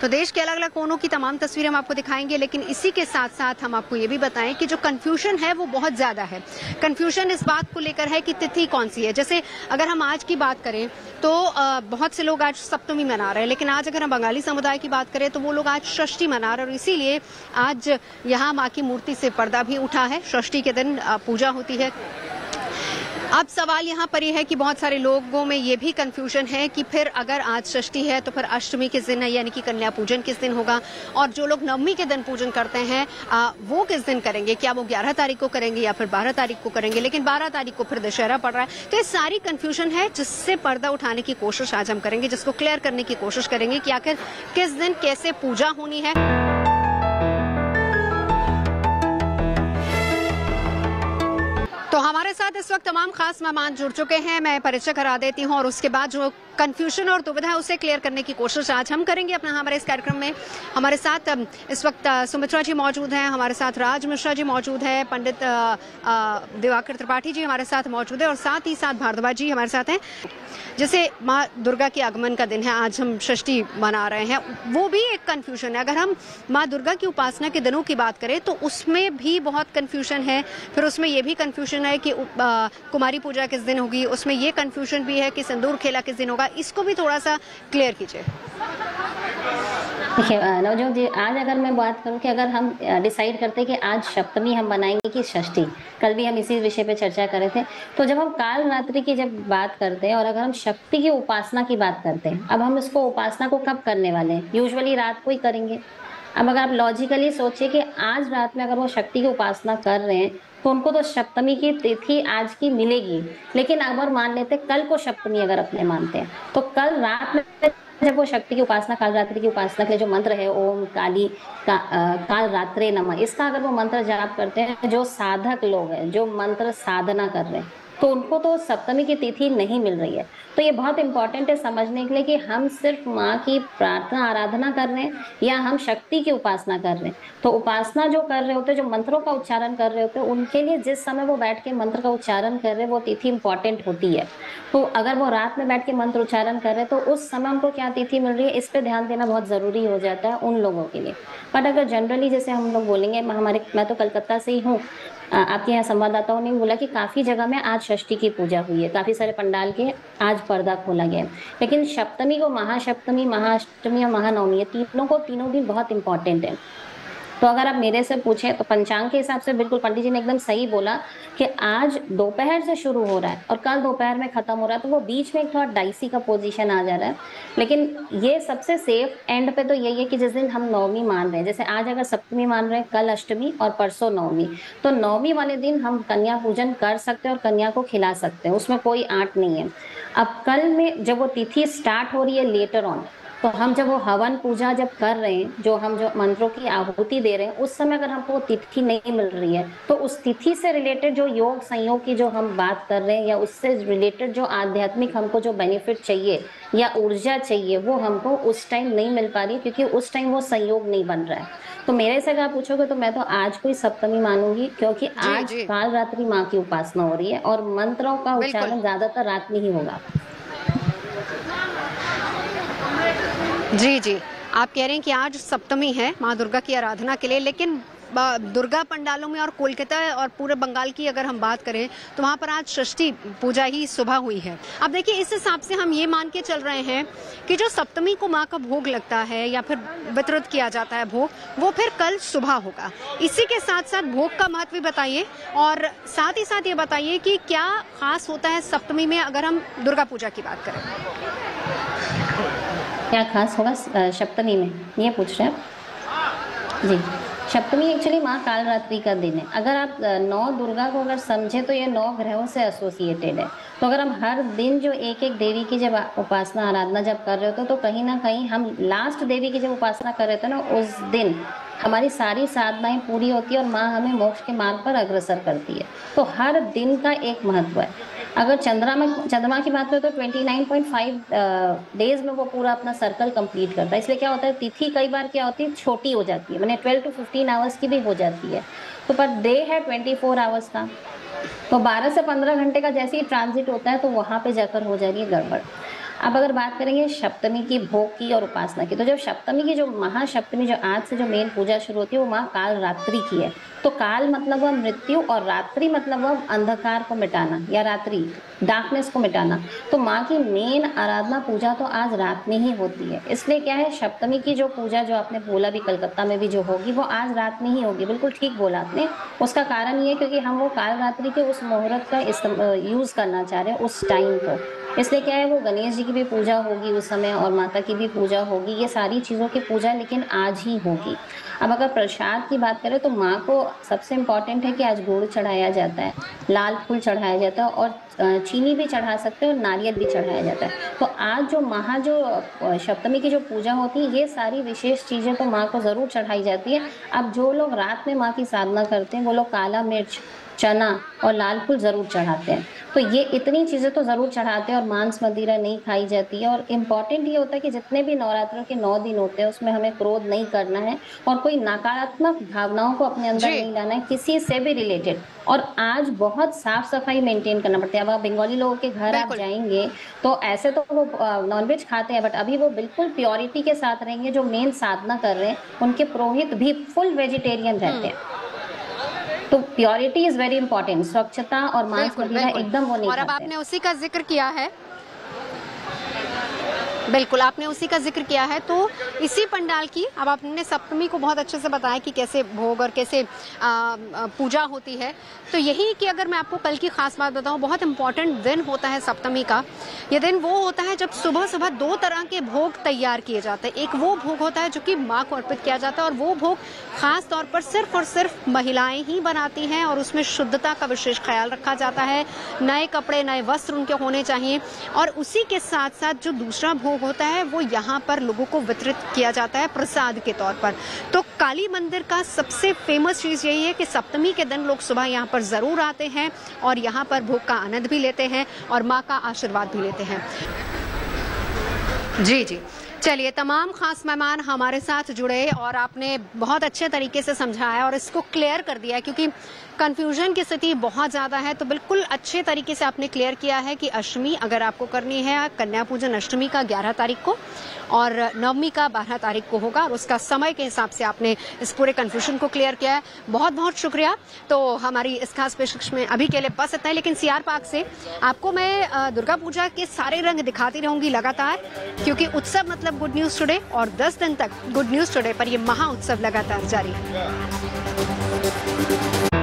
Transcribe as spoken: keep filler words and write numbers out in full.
तो देश के अलग अलग कोनों की तमाम तस्वीरें हम आपको दिखाएंगे, लेकिन इसी के साथ साथ हम आपको ये भी बताएं कि जो कन्फ्यूजन है वो बहुत ज्यादा है। कन्फ्यूजन इस बात को लेकर है कि तिथि कौन सी है। जैसे अगर हम आज की बात करें तो बहुत से लोग आज सप्तमी मना रहे हैं, लेकिन आज अगर हम बंगाली समुदाय की बात करें तो वो लोग आज षष्ठी मना रहे हैं और इसीलिए आज यहाँ माँ की मूर्ति से पर्दा भी उठा है। षष्ठी के दिन पूजा होती है। अब सवाल यहाँ पर यह है कि बहुत सारे लोगों में ये भी कन्फ्यूजन है कि फिर अगर आज षष्ठी है तो फिर अष्टमी किस दिन है, यानी कि कन्या पूजन किस दिन होगा, और जो लोग नवमी के दिन पूजन करते हैं आ, वो किस दिन करेंगे, क्या वो ग्यारह तारीख को करेंगे या फिर बारह तारीख को करेंगे, लेकिन बारह तारीख को फिर दशहरा पड़ रहा है। तो ये सारी कन्फ्यूजन है जिससे पर्दा उठाने की कोशिश आज हम करेंगे, जिसको क्लियर करने की कोशिश करेंगे कि आखिर किस दिन कैसे पूजा होनी है। तो हमारे साथ इस वक्त तमाम खास मेहमान जुड़ चुके हैं। मैं परिचय करा देती हूं और उसके बाद जो कन्फ्यूजन और दुविधा है उसे क्लियर करने की कोशिश आज हम करेंगे अपना हमारे इस कार्यक्रम में। हमारे साथ इस वक्त सुमित्रा जी मौजूद हैं, हमारे साथ राज मिश्रा जी मौजूद हैं, पंडित दिवाकर त्रिपाठी जी हमारे साथ मौजूद है और साथ ही साथ भारद्वाज जी हमारे साथ हैं। जैसे माँ दुर्गा के आगमन का दिन है, आज हम षष्ठी मना रहे हैं, वो भी एक कन्फ्यूजन है। अगर हम माँ दुर्गा की उपासना के दिनों की बात करें तो उसमें भी बहुत कन्फ्यूजन है। फिर उसमें ये भी कन्फ्यूजन है कि आ, कुमारी पूजा किस दिन होगी, उसमें ये कन्फ्यूजन भी है कि सिंदूर खेला किस दिन होगा, इसको भी थोड़ा सा क्लियर कीजिए। देखिए नवजोत जी, आज अगर मैं बात करूं कि अगर हम डिसाइड करते कि आज सप्तमी हम बनाएंगे कि षष्ठी, कल भी हम इसी विषय पे चर्चा कर रहे थे, तो जब हम काल रात्रि की जब बात करते हैं और अगर हम शक्ति की उपासना की बात करते हैं, अब हम इसको उपासना को कब करने वाले हैं, यूजुअली रात को ही करेंगे। अब अगर आप लॉजिकली सोचिए कि आज रात में अगर वो शक्ति की उपासना कर रहे हैं तो उनको तो सप्तमी की तिथि आज की मिलेगी, लेकिन अगर मान लेते कल को सप्तमी अगर अपने मानते हैं तो कल रात में जब वो शक्ति की उपासना, काल रात्रि की उपासना के लिए जो मंत्र है ओम काली का, आ, काल रात्रे नमः, इसका अगर वो मंत्र जाप करते हैं, जो साधक लोग हैं जो मंत्र साधना कर रहे हैं, तो उनको तो सप्तमी की तिथि नहीं मिल रही है। तो ये बहुत इंपॉर्टेंट है समझने के लिए कि हम सिर्फ माँ की प्रार्थना आराधना कर रहे हैं या हम शक्ति की उपासना कर रहे हैं। तो उपासना जो कर रहे होते हैं, जो मंत्रों का उच्चारण कर रहे होते हैं, उनके लिए जिस समय वो बैठ के मंत्र का उच्चारण कर रहे हैं वो तिथि इंपॉर्टेंट होती है। तो अगर वो रात में बैठ के मंत्र उच्चारण कर रहे हैं तो उस समय उनको क्या तिथि मिल रही है, इस पर ध्यान देना बहुत ज़रूरी हो जाता है उन लोगों के लिए। बट अगर जनरली जैसे हम लोग बोलेंगे, हमारे मैं तो कलकत्ता से ही हूँ, आपके यहाँ संवाददाताओं ने बोला कि काफ़ी जगह में आज षष्ठी की पूजा हुई है, काफ़ी सारे पंडाल के आज पर्दा खोला गया है, लेकिन सप्तमी को महासप्तमी, महाअष्टमी और महानवमी, तीनों को तीनों दिन बहुत इंपॉर्टेंट है। तो अगर आप मेरे से पूछें तो पंचांग के हिसाब से बिल्कुल पंडित जी ने एकदम सही बोला कि आज दोपहर से शुरू हो रहा है और कल दोपहर में ख़त्म हो रहा है, तो वो बीच में एक थोड़ा डाइसी का पोजीशन आ जा रहा है। लेकिन ये सबसे सेफ एंड पे तो यही है कि जिस दिन हम नवमी मान रहे हैं, जैसे आज अगर सप्तमी मान रहे हैं, कल अष्टमी और परसों नवमी, तो नवमी वाले दिन हम कन्या पूजन कर सकते हैं और कन्या को खिला सकते हैं, उसमें कोई आंट नहीं है। अब कल में जब वो तिथि स्टार्ट हो रही है लेटर ऑन, तो हम जब वो हवन पूजा जब कर रहे हैं, जो हम जो मंत्रों की आहुति दे रहे हैं, उस समय अगर हमको तिथि नहीं मिल रही है तो उस तिथि से रिलेटेड जो योग संयोग की जो हम बात कर रहे हैं या उससे रिलेटेड जो आध्यात्मिक हमको जो बेनिफिट चाहिए या ऊर्जा चाहिए वो हमको उस टाइम नहीं मिल पा रही, क्योंकि उस टाइम वो संयोग नहीं बन रहा है। तो मेरे से अगर आप पूछोगे तो मैं तो आज को ही सप्तमी मानूंगी, क्योंकि आज काल रात्रि माँ की उपासना हो रही है और मंत्रों का उच्चारण ज़्यादातर रात में ही होगा। जी जी, आप कह रहे हैं कि आज सप्तमी है माँ दुर्गा की आराधना के लिए, लेकिन दुर्गा पंडालों में और कोलकाता और पूरे बंगाल की अगर हम बात करें तो वहाँ पर आज षष्ठी पूजा ही सुबह हुई है। अब देखिए, इस हिसाब से हम ये मान के चल रहे हैं कि जो सप्तमी को माँ का भोग लगता है या फिर वितरित किया जाता है भोग, वो फिर कल सुबह होगा। इसी के साथ साथ भोग का महत्व बताइए और साथ ही साथ ये बताइए कि क्या खास होता है सप्तमी में अगर हम दुर्गा पूजा की बात करें, क्या खास होगा सप्तमी में, ये पूछ रहे हैं आप? जी, सप्तमी एक्चुअली माँ काल रात्रि का दिन है। अगर आप नौ दुर्गा को अगर समझे तो ये नौ ग्रहों से एसोसिएटेड है। तो अगर हम हर दिन जो एक एक देवी की जब उपासना आराधना जब कर रहे होते तो कहीं ना कहीं हम लास्ट देवी की जब उपासना कर रहे थे ना, उस दिन हमारी सारी साधनाएं पूरी होती है और माँ हमें मोक्ष के मार्ग पर अग्रसर करती है। तो हर दिन का एक महत्व है। अगर चंद्रमा में चंद्रमा की बात करें तो उनतीस पॉइंट पाँच डेज में वो पूरा अपना सर्कल कंप्लीट करता है। इसलिए क्या होता है, तिथि कई बार क्या होती है, छोटी हो जाती है, मैंने बारह टू पंद्रह आवर्स की भी हो जाती है। तो पर डे है चौबीस आवर्स का, तो बारह से पंद्रह घंटे का जैसे ही ट्रांजिट होता है तो वहाँ पे जाकर हो जा रही है गड़बड़। अब अगर बात करेंगे सप्तमी की, भोग की और उपासना की, तो जब सप्तमी की जो महासप्तमी जो आज से जो मेन पूजा शुरू होती है वो माँ काल रात्रि की है। तो काल मतलब वह मृत्यु और रात्रि मतलब वह अंधकार को मिटाना या रात्रि डार्कनेस को मिटाना। तो माँ की मेन आराधना पूजा तो आज रात में ही होती है, इसलिए क्या है सप्तमी की जो पूजा जो आपने बोला भी कलकत्ता में भी जो होगी वो आज रात में ही होगी। बिल्कुल ठीक बोला आपने। उसका कारण ये है क्योंकि हम वो काल रात्रि के उस मुहूर्त का यूज़ करना चाह रहे हैं उस टाइम पर, इसलिए क्या है वो गणेश जी की भी पूजा होगी उस समय और माता की भी पूजा होगी, ये सारी चीज़ों की पूजा लेकिन आज ही होगी। अब अगर प्रसाद की बात करें तो माँ को सबसे इम्पॉर्टेंट है कि आज गुड़ चढ़ाया जाता है, लाल फूल चढ़ाया जाता है और चीनी भी चढ़ा सकते हैं और नारियल भी चढ़ाया जाता है। तो आज जो महा जो सप्तमी की जो पूजा होती है ये सारी विशेष चीज़ें तो माँ को ज़रूर चढ़ाई जाती है। अब जो लोग रात में माँ की साधना करते हैं वो लोग काला मिर्च, चना और लाल फूल ज़रूर चढ़ाते हैं। तो ये इतनी चीज़ें तो ज़रूर चढ़ाते हैं और मांस मदिरा नहीं खाई जाती है। और इम्पॉर्टेंट ये होता है कि जितने भी नवरात्रों के नौ दिन होते हैं उसमें हमें क्रोध नहीं करना है और कोई नकारात्मक भावनाओं को अपने अंदर नहीं लाना है किसी से भी रिलेटेड। और आज बहुत साफ सफाई मेंटेन करना पड़ता है। अब आप बंगाली लोगों के घर आप जाएंगे तो ऐसे तो वो नॉनवेज खाते हैं बट अभी वो बिल्कुल प्योरिटी के साथ रहेंगे। जो मेन साधना कर रहे हैं उनके पुरोहित भी फुल वेजिटेरियन रहते हैं। तो प्योरिटी इज वेरी इंपॉर्टेंट, स्वच्छता और मांस मदिरा एकदम वो नहीं। और अब आपने उसी का जिक्र किया है, बिल्कुल आपने उसी का जिक्र किया है तो इसी पंडाल की, अब आपने सप्तमी को बहुत अच्छे से बताया कि कैसे भोग और कैसे आ, पूजा होती है। तो यही कि अगर मैं आपको कल की खास बात बताऊं, बहुत इंपॉर्टेंट दिन होता है सप्तमी का। ये दिन वो होता है जब सुबह सुबह दो तरह के भोग तैयार किए जाते हैं। एक वो भोग होता है जो कि माँ को अर्पित किया जाता है और वो भोग खास तौर पर सिर्फ और सिर्फ महिलाएं ही बनाती हैं और उसमें शुद्धता का विशेष ख्याल रखा जाता है। नए कपड़े, नए वस्त्र उनके होने चाहिए। और उसी के साथ साथ जो दूसरा होता है वो यहाँ पर लोगों को वितरित किया जाता है प्रसाद के तौर पर। तो काली मंदिर का सबसे फेमस चीज़ यही है कि सप्तमी के दिन लोग सुबह यहाँ पर ज़रूर आते हैं और यहाँ पर भोग का आनंद भी लेते हैं और माँ का आशीर्वाद भी लेते हैं। जी जी, चलिए तमाम खास मेहमान हमारे साथ जुड़े और आपने बहुत अच्छे तरीके से समझाया और इसको क्लियर कर दिया क्योंकि कन्फ्यूजन की स्थिति बहुत ज़्यादा है। तो बिल्कुल अच्छे तरीके से आपने क्लियर किया है कि अष्टमी अगर आपको करनी है, कन्या पूजन अष्टमी का ग्यारह तारीख को और नवमी का बारह तारीख को होगा और उसका समय के हिसाब से आपने इस पूरे कन्फ्यूजन को क्लियर किया है। बहुत बहुत शुक्रिया। तो हमारी इस खास पेशकश में अभी के लिए बस इतना है, लेकिन सीआर पार्क से आपको मैं दुर्गा पूजा के सारे रंग दिखाती रहूँगी लगातार क्योंकि उत्सव मतलब गुड न्यूज़ टुडे और दस दिन तक गुड न्यूज़ टुडे पर यह महा उत्सव लगातार जारी है।